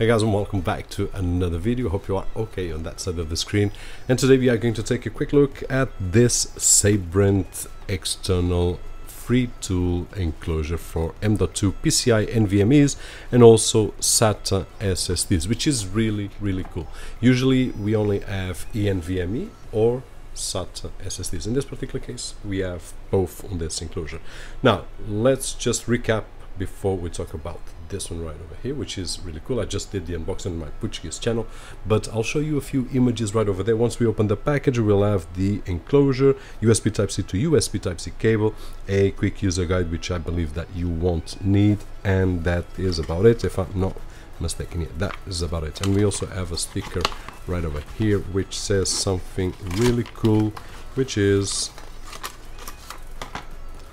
Hey guys, and welcome back to another video. Hope you are okay on that side of the screen. And today we are going to take a quick look at this Sabrent external free tool enclosure for M.2 PCI NVMe's and also SATA SSDs, which is really cool. Usually we only have eNVMe or SATA SSDs. In this particular case, we have both on this enclosure. Now, let's just recap before we talk about this one right over here, which is really cool. I just did the unboxing on my Portuguese channel, but I'll show you a few images right over there. Once we open the package, we'll have the enclosure, USB Type-C to USB Type-C cable, a quick user guide, which I believe that you won't need, and that is about it, if I'm not mistaken. Yet, that is about it. And we also have a sticker right over here, which says something really cool, which is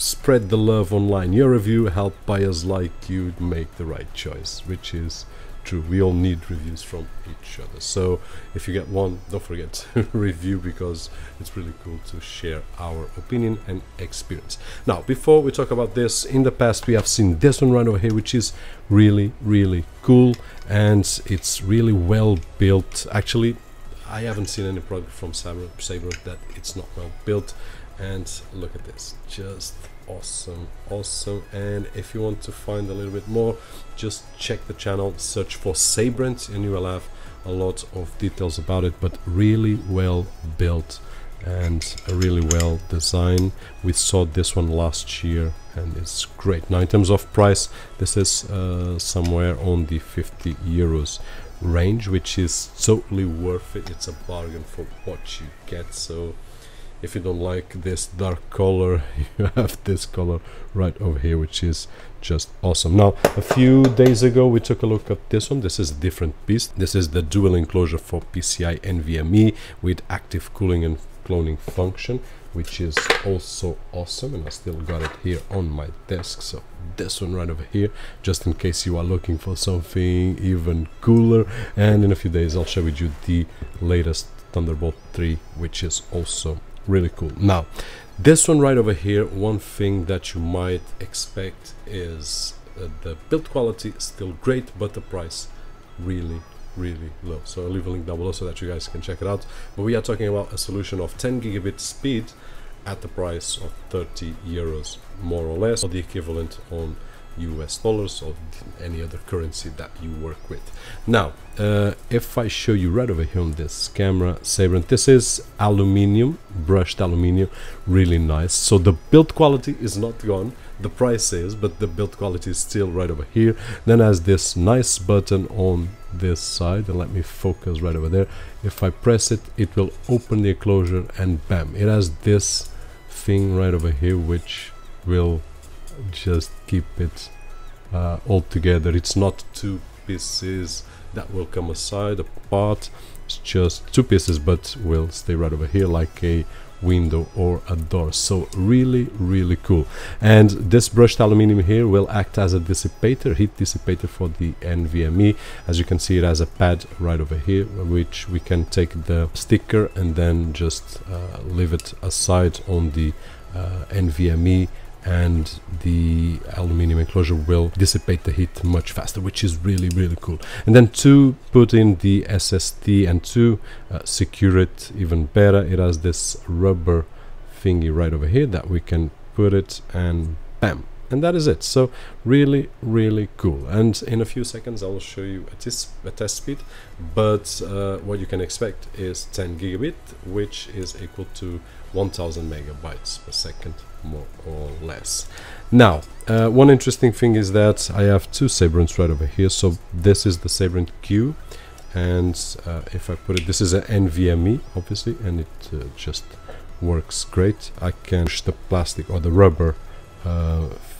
spread the love online. Your review helped buyers like you make the right choice, which is true. We all need reviews from each other. So if you get one, don't forget to review, because it's really cool to share our opinion and experience. Now, before we talk about this, in the past we have seen this one right over here, which is really cool, and it's really well built. Actually, I haven't seen any product from Sabrent that it's not well built. And look at this, just awesome. And if you want to find a little bit more, just check the channel, search for Sabrent, and you will have a lot of details about it. But really well built and really well designed. We saw this one last year and it's great. Now, in terms of price, this is somewhere on the 50 euros range, which is totally worth it. It's a bargain for what you get. So if you don't like this dark color, you have this color right over here, which is just awesome. Now, a few days ago, we took a look at this one. This is a different piece. This is the dual enclosure for PCI NVMe with active cooling and cloning function, which is also awesome. And I still got it here on my desk. So this one right over here, just in case you are looking for something even cooler. And in a few days, I'll share with you the latest Thunderbolt 3, which is also really cool. Now, this one right over here, one thing that you might expect is the build quality is still great, but the price really low. So I'll leave a link down below so that you guys can check it out. But we are talking about a solution of 10 gigabit speed at the price of 30 euros, more or less, or the equivalent on US dollars or any other currency that you work with. Now, if I show you right over here on this camera, Sabrent, this is aluminium, brushed aluminium, really nice. So the build quality is not gone, the price is, but the build quality is still right over here. Then has this nice button on this side, and let me focus right over there. If I press it, it will open the enclosure, and bam, it has this thing right over here, which will just keep it all together. It's not two pieces that will come apart. It's just two pieces, but will stay right over here like a window or a door. So really cool. And this brushed aluminium here will act as a dissipator, heat dissipator for the NVMe. As you can see, it has a pad right over here, which we can take the sticker and then just leave it aside on the NVMe, and the aluminium enclosure will dissipate the heat much faster, which is really cool. And then to put in the SSD and to secure it even better, it has this rubber thingy right over here that we can put it, and bam, and that is it. So really cool. And in a few seconds I will show you a test speed, but what you can expect is 10 gigabit, which is equal to 1000 megabytes per second, more or less. Now, one interesting thing is that I have two Sabrents right over here. So this is the Sabrent Q, and if I put it, this is an NVMe obviously, and it just works great. I can push the plastic or the rubber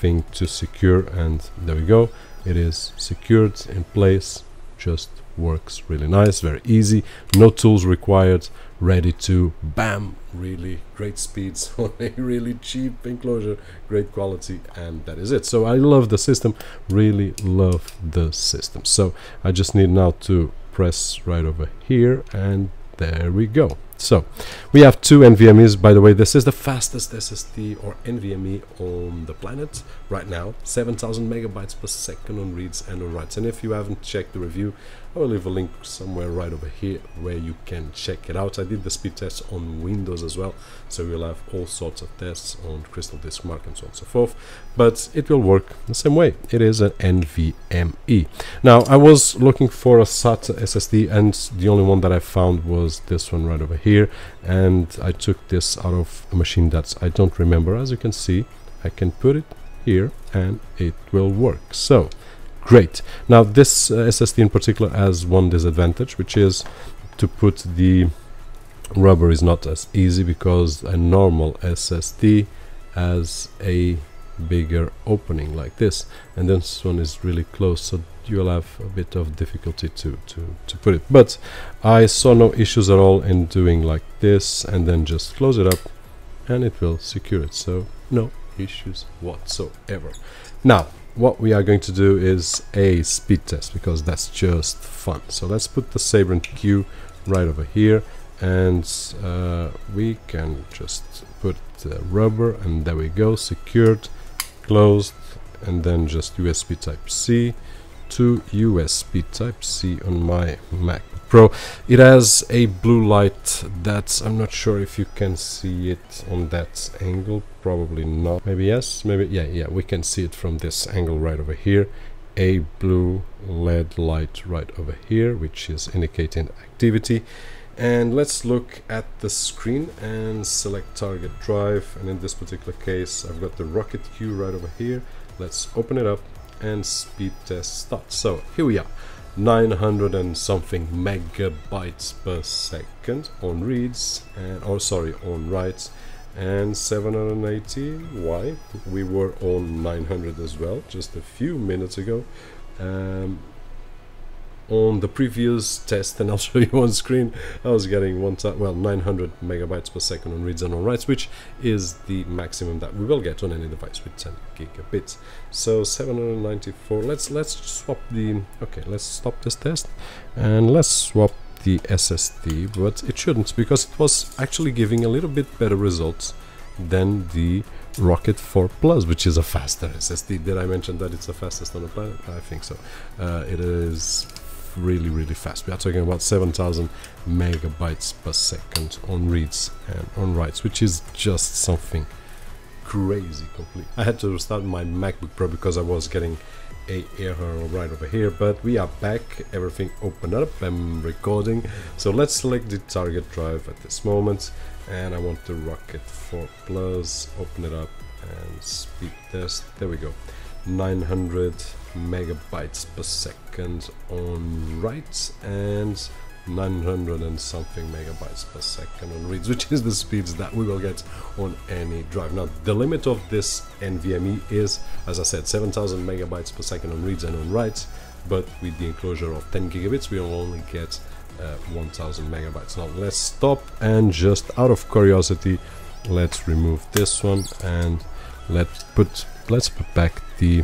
thing to secure, and there we go, it is secured in place. Just works really nice, very easy, no tools required, ready to bam. Really great speeds on a really cheap enclosure, great quality, and that is it. So I love the system, really love the system. So I just need now to press right over here, and there we go. So we have two NVMe's, by the way. This is the fastest SSD or NVMe on the planet right now, 7,000 megabytes per second on reads and on writes. And if you haven't checked the review, I will leave a link somewhere right over here where you can check it out. I did the speed tests on Windows as well, so you'll have all sorts of tests on CrystalDiskMark and so on and so forth, but it will work the same way. It is an NVMe. Now, I was looking for a SATA SSD, and the only one that I found was this one right over here, and I took this out of a machine that I don't remember. As you can see, I can put it here and it will work. So great. Now this SSD in particular has one disadvantage, which is to put the rubber is not as easy, because a normal SSD has a bigger opening like this, and this one is really close, so you'll have a bit of difficulty to put it. But I saw no issues at all in doing like this and then just close it up and it will secure it, so no issues whatsoever. Now what we are going to do is a speed test, because that's just fun. So let's put the Sabrent Q right over here, and we can just put the rubber, and there we go, secured, closed, and then just USB Type-C to USB Type-C on my Mac Pro. It has a blue light that I'm not sure if you can see it on that angle, probably not, maybe yes, maybe yeah, we can see it from this angle right over here, a blue LED light right over here, which is indicating activity. And let's look at the screen and select target drive, and in this particular case I've got the Rocket Q right over here. Let's open it up and speed test start. So here we are, 900 and something megabytes per second on reads, and on writes, and 780. Why? We were on 900 as well just a few minutes ago on the previous test, and I'll show you on screen. I was getting 900 megabytes per second on reads and on writes, which is the maximum that we will get on any device with 10 gigabits. So 794. Let's swap the. Okay, let's stop this test and let's swap the SSD, but it shouldn't, because it was actually giving a little bit better results than the Rocket 4 Plus, which is a faster SSD. Did I mention that it's the fastest on the planet? I think so. It is really, really fast. We are talking about 7,000 megabytes per second on reads and on writes, which is just something crazy. Completely. I had to restart my MacBook Pro because I was getting an error right over here, but we are back. Everything opened up. I'm recording. So let's select the target drive at this moment, and I want the Rocket 4 Plus. Open it up and speed test. There we go. 900 megabytes per second on writes and 900 and something megabytes per second on reads, which is the speeds that we will get on any drive. Now the limit of this NVMe is, as I said, 7,000 megabytes per second on reads and on writes, but with the enclosure of 10 gigabits we will only get 1,000 megabytes. Now let's stop, and just out of curiosity let's remove this one, and let's put back the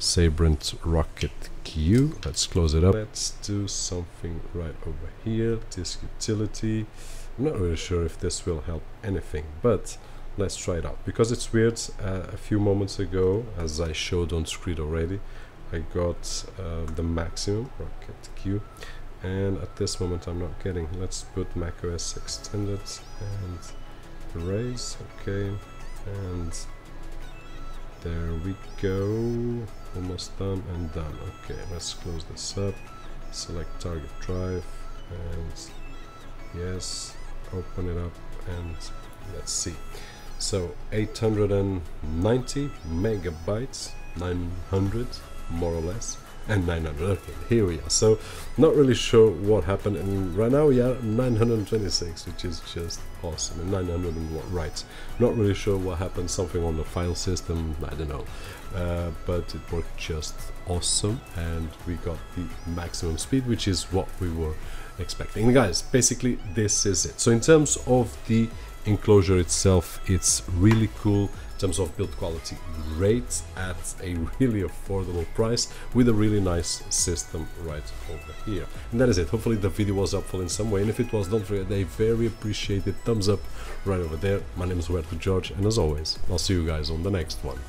Sabrent Rocket Q. Let's close it up. Let's do something right over here. Disk utility. I'm not really sure if this will help anything, but let's try it out, because it's weird. A few moments ago, as I showed on screen already, I got the maximum Rocket Q, and at this moment I'm not getting. Let's put macOS extended and erase. Okay, and there we go, almost done and done. Okay, let's close this up, select target drive, and yes, open it up, and let's see. So 890 megabytes, 900 more or less, and 900. Okay, here we are. So not really sure what happened, and right now we are 926, which is just awesome, and 901 writes. Not really sure what happened, something on the file system, I don't know, but it worked just awesome, and we got the maximum speed, which is what we were expecting. And guys, basically this is it. So in terms of the enclosure itself, it's really cool. In terms of build quality, great, at a really affordable price, with a really nice system right over here. And that is it. Hopefully the video was helpful in some way, and if it was, don't forget a very appreciated thumbs up right over there. My name is Rocket Q, and as always, I'll see you guys on the next one.